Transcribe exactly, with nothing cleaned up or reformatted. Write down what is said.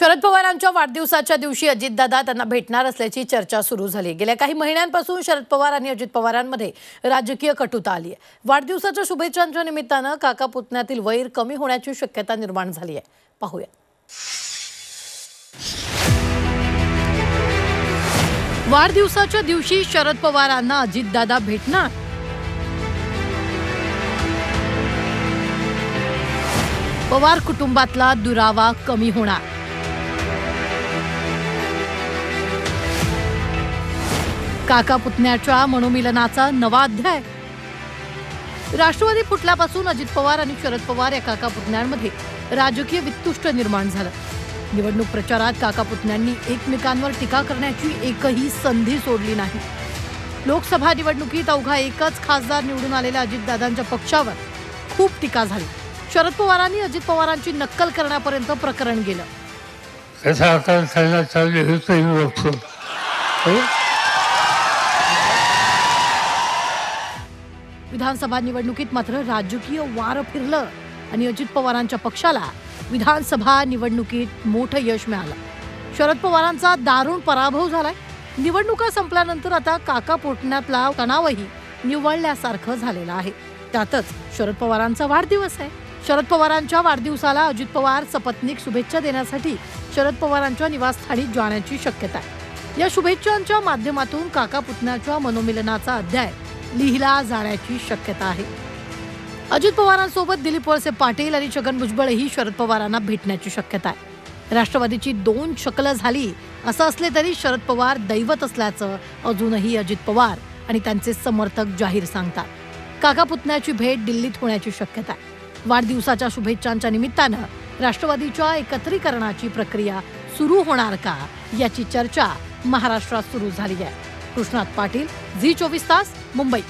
शरद पवारांच्या वाढदिवसाच्या दिवशी अजितदादा त्यांना भेटणार असल्याची चर्चा सुरू झाली। गेल्या काही महिन्यांपासून शरद पवार आणि अजित पवारांमध्ये राजकीय कटुता आली आहे। वाढदिवसाच्या शुभेच्छांच्या निमित्ताने काका पुतण्यातील वैर कमी होण्याची शक्यता निर्माण झाली आहे। पाहूया। वाढदिवसाच्या दिवशी शरद पवारांना अजितदादा भेटणार। पवार कुटुंबातला दुरावा कमी होणार। काका पुतण्याच्या मनोमिलनाचा नवा अध्याय। राष्ट्रवादी फुटल्यापासून अजित पवार आणि शरद पवार या काका पुतण्यांमध्ये राजकीय वितुष्ट निर्माण झालं। निवडणूक प्रचारात काका पुतण्यांनी एकमेकांवर टीका करण्याची एकही संधी सोडली नाही। लोकसभा निवडणुकीत अवघा एकच खासदार निवडून आलेल्या अजितदादांच्या पक्षावर खूप टीका झाली। शरद पवारांनी अजित पवारांची नक्कल करण्यापर्यंत प्रकरण गेलं। विधानसभा निवडणुकीत मात्र राजकीय वारं फिरलं आणि अजित पवारांच्या पक्षाला विधानसभा निवडणुकीत मोठं यश मिळालं। शरद पवारांचा दारुण पराभव झालाय। निवडणुका संपल्यानंतर आता काका पोटण्यातला तणावही निवळल्यासारखं झालेला आहे। त्यातच शरद पवारांचा वाढदिवस आहे। शरद पवारांच्या वाढदिवसाला अजित पवार सपत्नीक शुभेच्छा देण्यासाठी शरद पवारांच्या निवासस्थानी जाण्याची शक्यता आहे। या शुभेच्छांच्या माध्यमातून काका पुतण्याच्या मनोमिलनाचा अध्याय लिहिला जाण्याची शक्यता आहे। अजित पवारांसोबत दिलीप वळसे पाटील आणि छगन भुजबळ ही शरद पवारांना भेटण्याची शक्यता आहे। राष्ट्रवादीची दोन शकलं झाली असं असले तरी शरद पवार दैवत असल्याचं अजूनही अजित पवार आणि त्यांचे समर्थक जाहीर सांगतात। काका पुतण्याची भेट दिल्लीत होण्याची शक्यता आहे। वाढदिवसाच्या शुभेच्छांच्या निमित्तानं राष्ट्रवादीच्या एकत्रीकरणाची प्रक्रिया सुरू होणार का याची चर्चा महाराष्ट्रात सुरू झाली आहे। कृष्णाथ पाटिल, झी चोवीस तास, मुंबई।